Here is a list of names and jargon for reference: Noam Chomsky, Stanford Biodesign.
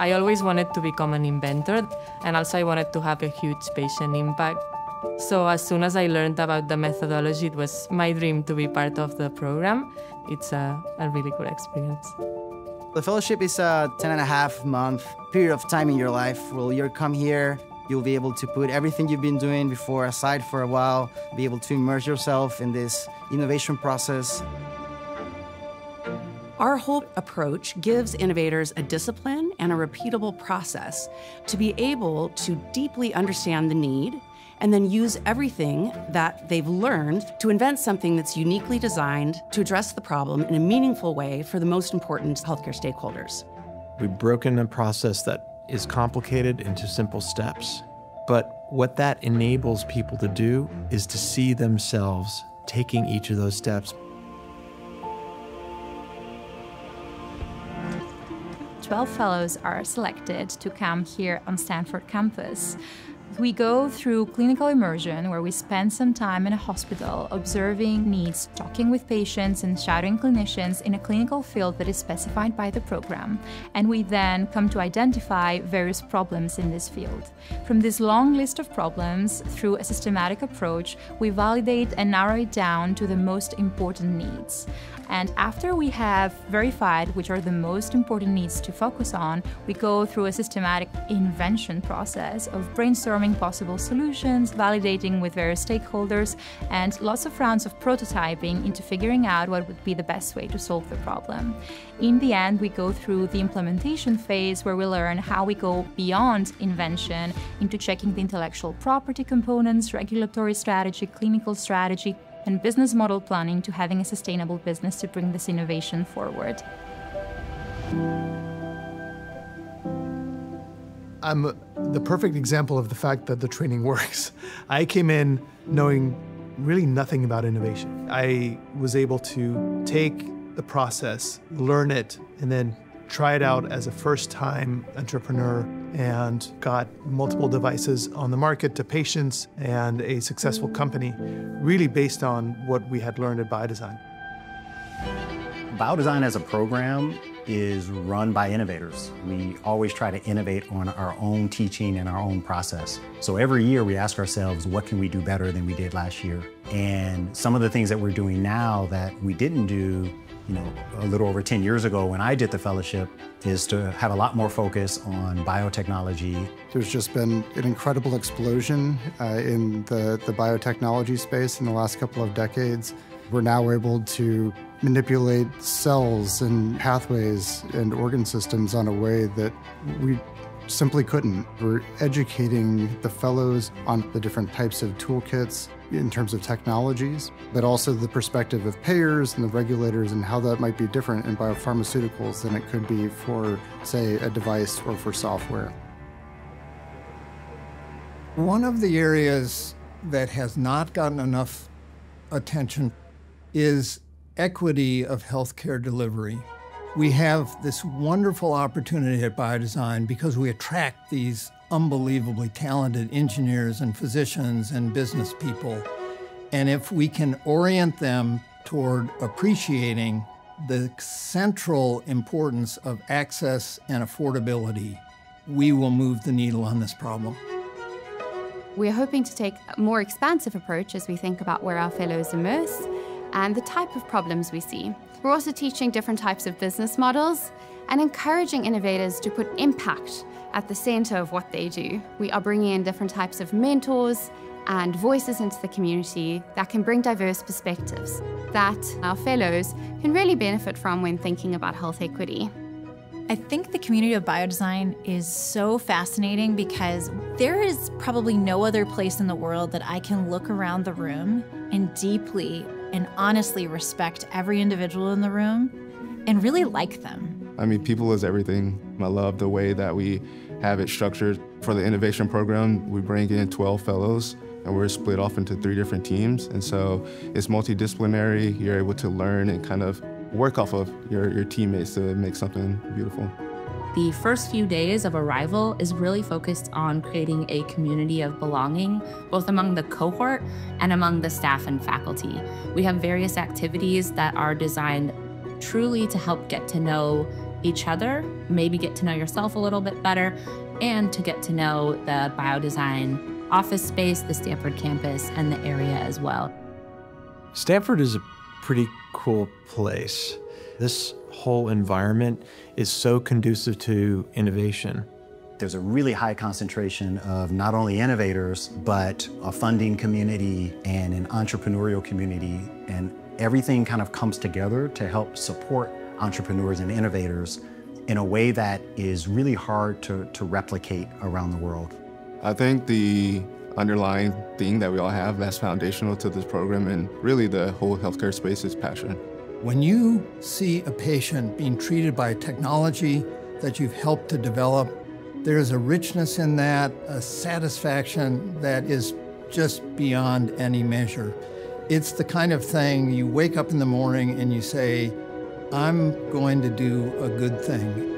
I always wanted to become an inventor, and also I wanted to have a huge patient impact. So as soon as I learned about the methodology, it was my dream to be part of the program. It's a really good experience. The fellowship is a 10.5-month period of time in your life. Well, you'll come here, you'll be able to put everything you've been doing before aside for a while, be able to immerse yourself in this innovation process. Our whole approach gives innovators a discipline and a repeatable process to be able to deeply understand the need and then use everything that they've learned to invent something that's uniquely designed to address the problem in a meaningful way for the most important healthcare stakeholders. We've broken a process that is complicated into simple steps, but what that enables people to do is to see themselves taking each of those steps. 12 fellows are selected to come here on Stanford campus. We go through clinical immersion, where we spend some time in a hospital observing needs, talking with patients and shadowing clinicians in a clinical field that is specified by the program. And we then come to identify various problems in this field. From this long list of problems, through a systematic approach, we validate and narrow it down to the most important needs. And after we have verified which are the most important needs to focus on, we go through a systematic invention process of brainstorming possible solutions, validating with various stakeholders, and lots of rounds of prototyping into figuring out what would be the best way to solve the problem. In the end, we go through the implementation phase, where we learn how we go beyond invention into checking the intellectual property components, regulatory strategy, clinical strategy, and business model planning to having a sustainable business to bring this innovation forward. I'm the perfect example of the fact that the training works. I came in knowing really nothing about innovation. I was able to take the process, learn it, and then try it out as a first-time entrepreneur, and got multiple devices on the market to patients and a successful company, really based on what we had learned at Biodesign. Biodesign as a program is run by innovators. We always try to innovate on our own teaching and our own process. So every year we ask ourselves, what can we do better than we did last year? And some of the things that we're doing now that we didn't do, you know, a little over 10 years ago when I did the fellowship, is to have a lot more focus on biotechnology. There's just been an incredible explosion in the biotechnology space in the last couple of decades. We're now able to manipulate cells and pathways and organ systems on a way that we simply couldn't. We're educating the fellows on the different types of toolkits in terms of technologies, but also the perspective of payers and the regulators and how that might be different in biopharmaceuticals than it could be for, say, a device or for software. One of the areas that has not gotten enough attention is equity of healthcare delivery. We have this wonderful opportunity at Biodesign because we attract these unbelievably talented engineers and physicians and business people. And if we can orient them toward appreciating the central importance of access and affordability, we will move the needle on this problem. We are hoping to take a more expansive approach as we think about where our fellows immerse and the type of problems we see. We're also teaching different types of business models and encouraging innovators to put impact at the center of what they do. We are bringing in different types of mentors and voices into the community that can bring diverse perspectives that our fellows can really benefit from when thinking about health equity. I think the community of Biodesign is so fascinating because there is probably no other place in the world that I can look around the room and deeply and honestly respect every individual in the room and really like them. I mean, people is everything. I love the way that we have it structured. For the innovation program, we bring in 12 fellows, and we're split off into 3 different teams. And so it's multidisciplinary. You're able to learn and kind of work off of your teammates to make something beautiful. The first few days of arrival is really focused on creating a community of belonging, both among the cohort and among the staff and faculty. We have various activities that are designed truly to help get to know each other, maybe get to know yourself a little bit better, and to get to know the biodesign office space, the Stanford campus, and the area as well. Stanford is a pretty cool place. This whole environment is so conducive to innovation. There's a really high concentration of not only innovators, but a funding community and an entrepreneurial community, and everything kind of comes together to help support entrepreneurs and innovators in a way that is really hard to replicate around the world. I think the underlying thing that we all have that's foundational to this program and really the whole healthcare space is passion. When you see a patient being treated by a technology that you've helped to develop, there's a richness in that, a satisfaction that is just beyond any measure. It's the kind of thing you wake up in the morning and you say, I'm going to do a good thing.